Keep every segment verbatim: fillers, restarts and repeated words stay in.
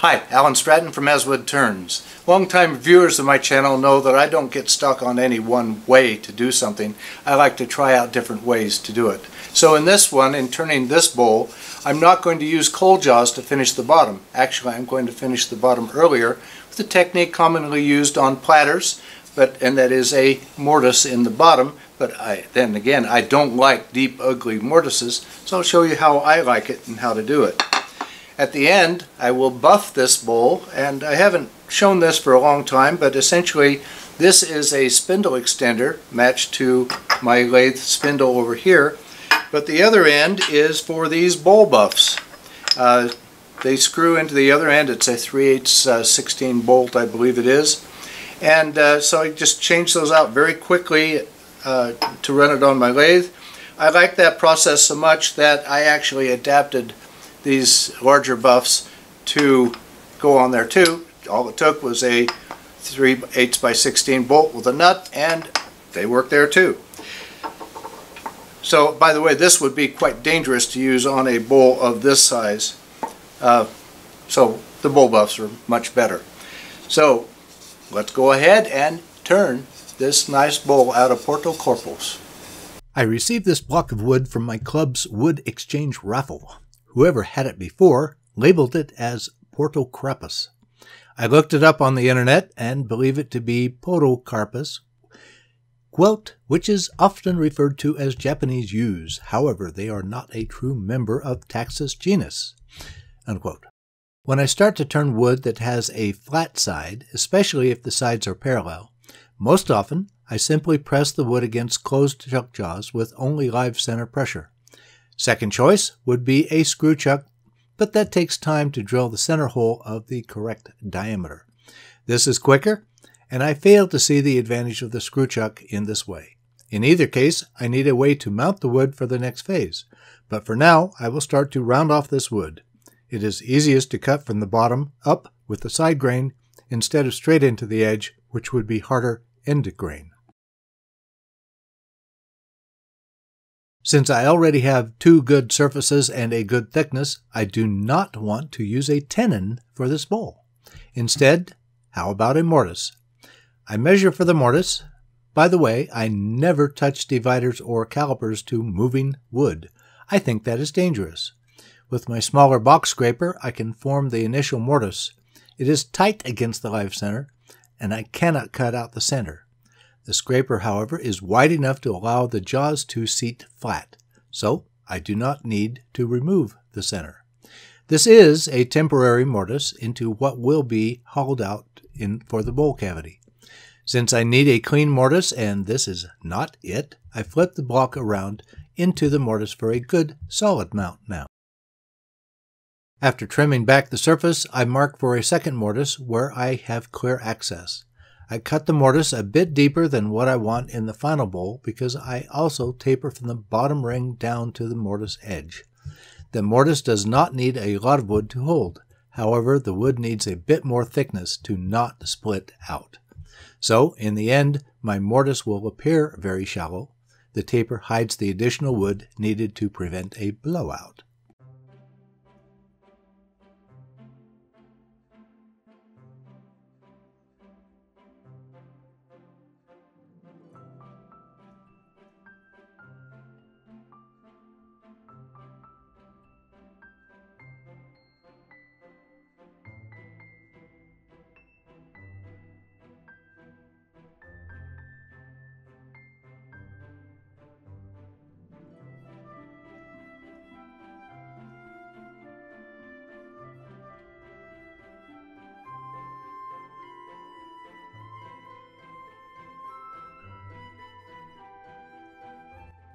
Hi, Alan Stratton from As Wood Turns. Long-time viewers of my channel know that I don't get stuck on any one way to do something. I like to try out different ways to do it. So in this one, in turning this bowl, I'm not going to use coal jaws to finish the bottom. Actually, I'm going to finish the bottom earlier with a technique commonly used on platters, but and that is a mortise in the bottom. But I, then again, I don't like deep, ugly mortises, so I'll show you how I like it and how to do it. At the end, I will buff this bowl, and I haven't shown this for a long time, but essentially this is a spindle extender matched to my lathe spindle over here, but the other end is for these bowl buffs. Uh, they screw into the other end. It's a three eighths uh, sixteen bolt, I believe it is, and uh, so I just change those out very quickly uh, to run it on my lathe. I like that process so much that I actually adapted these larger buffs to go on there too. All it took was a three eighths by sixteen bolt with a nut, and they work there too. So, by the way, this would be quite dangerous to use on a bowl of this size. Uh, so the bowl buffs are much better. So let's go ahead and turn this nice bowl out of Podocarpus. I received this block of wood from my club's wood exchange raffle. Whoever had it before labeled it as Podocarpus. I looked it up on the internet and believe it to be Podocarpus, quote, which is often referred to as Japanese yews. However, they are not a true member of Taxus genus, unquote. When I start to turn wood that has a flat side, especially if the sides are parallel, most often I simply press the wood against closed chuck jaws with only live center pressure. Second choice would be a screw chuck, but that takes time to drill the center hole of the correct diameter. This is quicker, and I fail to see the advantage of the screw chuck in this way. In either case, I need a way to mount the wood for the next phase, but for now I will start to round off this wood. It is easiest to cut from the bottom up with the side grain instead of straight into the edge, which would be harder end to grain. Since I already have two good surfaces and a good thickness, I do not want to use a tenon for this bowl. Instead, how about a mortise? I measure for the mortise. By the way, I never touch dividers or calipers to moving wood. I think that is dangerous. With my smaller box scraper, I can form the initial mortise. It is tight against the live center, and I cannot cut out the center. The scraper, however, is wide enough to allow the jaws to seat flat, so I do not need to remove the center. This is a temporary mortise into what will be hollowed out in for the bowl cavity. Since I need a clean mortise, and this is not it, I flip the block around into the mortise for a good solid mount now. After trimming back the surface, I mark for a second mortise where I have clear access. I cut the mortise a bit deeper than what I want in the final bowl because I also taper from the bottom ring down to the mortise edge. The mortise does not need a lot of wood to hold. However, the wood needs a bit more thickness to not split out. So, in the end, my mortise will appear very shallow. The taper hides the additional wood needed to prevent a blowout.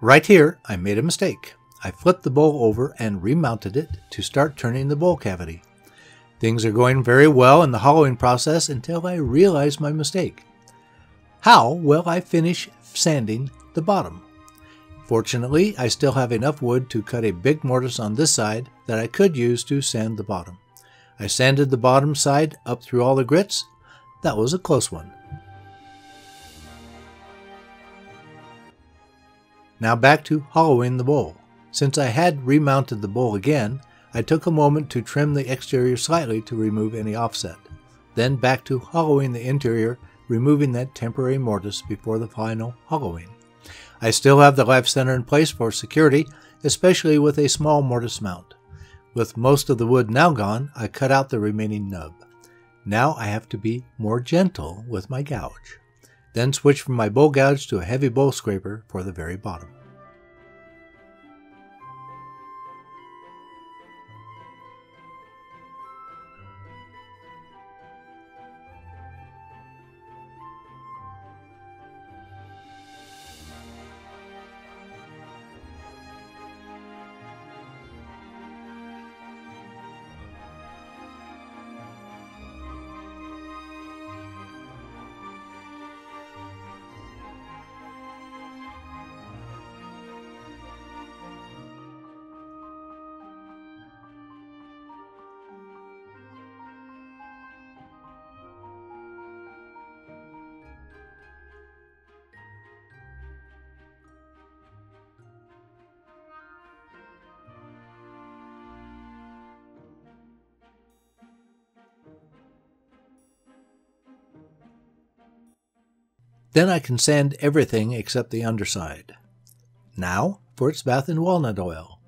Right here, I made a mistake. I flipped the bowl over and remounted it to start turning the bowl cavity. Things are going very well in the hollowing process until I realize my mistake. How will I finish sanding the bottom? Fortunately, I still have enough wood to cut a big mortise on this side that I could use to sand the bottom. I sanded the bottom side up through all the grits. That was a close one. Now back to hollowing the bowl. Since I had remounted the bowl again, I took a moment to trim the exterior slightly to remove any offset. Then back to hollowing the interior, removing that temporary mortise before the final hollowing. I still have the life center in place for security, especially with a small mortise mount. With most of the wood now gone, I cut out the remaining nub. Now I have to be more gentle with my gouge. Then switch from my bowl gouge to a heavy bowl scraper for the very bottom. Then I can sand everything except the underside. Now for its bath in walnut oil.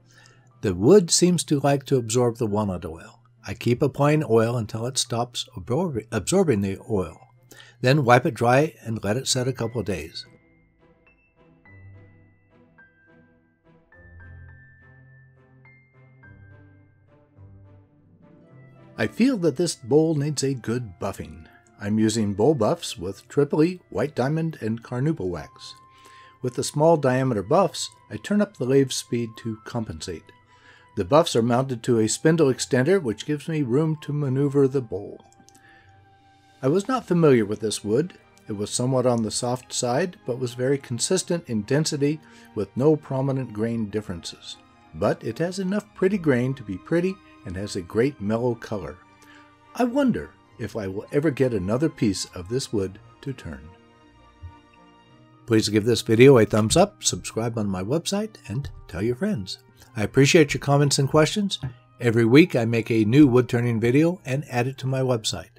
The wood seems to like to absorb the walnut oil. I keep applying oil until it stops absor- absorbing the oil. Then wipe it dry and let it set a couple of days. I feel that this bowl needs a good buffing. I'm using bowl buffs with Tripoli, white diamond, and carnauba wax. With the small diameter buffs, I turn up the lathe speed to compensate. The buffs are mounted to a spindle extender, which gives me room to maneuver the bowl. I was not familiar with this wood. It was somewhat on the soft side, but was very consistent in density with no prominent grain differences. But it has enough pretty grain to be pretty and has a great mellow color. I wonder if I will ever get another piece of this wood to turn. Please give this video a thumbs up, subscribe on my website, and tell your friends. I appreciate your comments and questions. Every week I make a new wood turning video and add it to my website.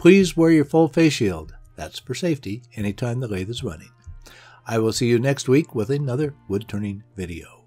Please wear your full face shield, that's for safety, anytime the lathe is running. I will see you next week with another wood turning video.